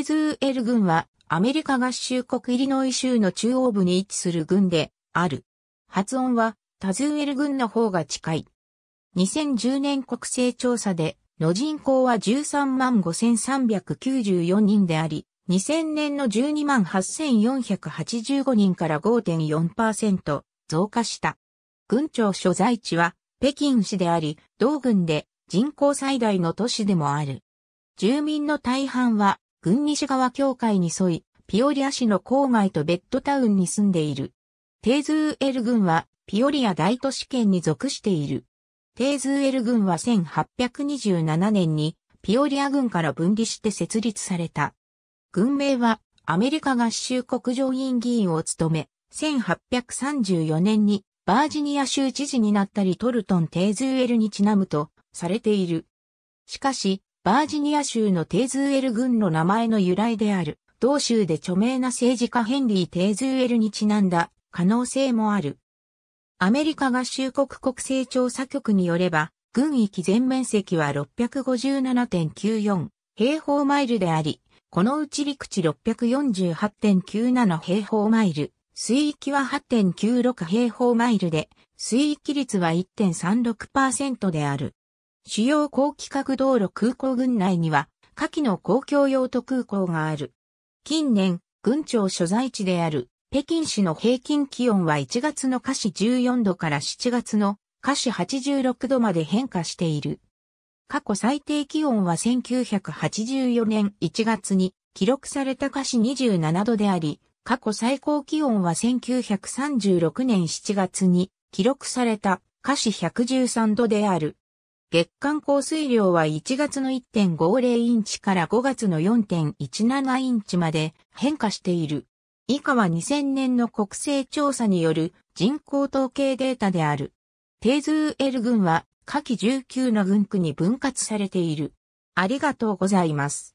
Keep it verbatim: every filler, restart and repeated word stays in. ペズーエル郡はアメリカ合衆国イリノイ州の中央部に位置する郡である。発音はタズーエル郡の方が近い。にせんじゅうねん国勢調査での人口は じゅうさんまんごせんさんびゃくきゅうじゅうよん 人であり、にせんねんの じゅうにまんはっせんよんひゃくはちじゅうご 人から ごてんよんパーセント 増加した。郡庁所在地は北京市であり、同郡で人口最大の都市でもある。住民の大半は郡西側境界に沿い、ピオリア市の郊外とベッドタウンに住んでいる。テーズーエル郡はピオリア大都市圏に属している。テーズーエル郡はせんはっぴゃくにじゅうななねんにピオリア郡から分離して設立された。郡名はアメリカ合衆国上院議員を務め、せんはっぴゃくさんじゅうよねんにバージニア州知事になったリトルトン・テーズーエルにちなむとされている。しかし、バージニア州のテーズーエル郡の名前の由来である、同州で著名な政治家ヘンリー・テーズーエルにちなんだ可能性もある。アメリカ合衆国国勢調査局によれば、郡域全面積は ろっぴゃくごじゅうななてんきゅうよん 平方マイルであり、このうち陸地 ろっぴゃくよんじゅうはちてんきゅうなな 平方マイル、水域は はちてんきゅうろく 平方マイルで、水域率は いってんさんろくパーセント である。主要高規格道路空港群内には、下記の公共用途空港がある。近年、郡庁所在地である北京市の平均気温はいちがつの華氏じゅうよんどからしちがつの華氏はちじゅうろくどまで変化している。過去最低気温はせんきゅうひゃくはちじゅうよねんいちがつに記録された華氏にじゅうななどであり、過去最高気温はせんきゅうひゃくさんじゅうろくねんしちがつに記録された華氏ひゃくじゅうさんどである。月間降水量はいちがつの いってんごーぜろ インチからごがつの よんてんいちなな インチまで変化している。以下はにせんねんの国勢調査による人口統計データである。テーズーエル郡は下記じゅうきゅうの郡区に分割されている。ありがとうございます。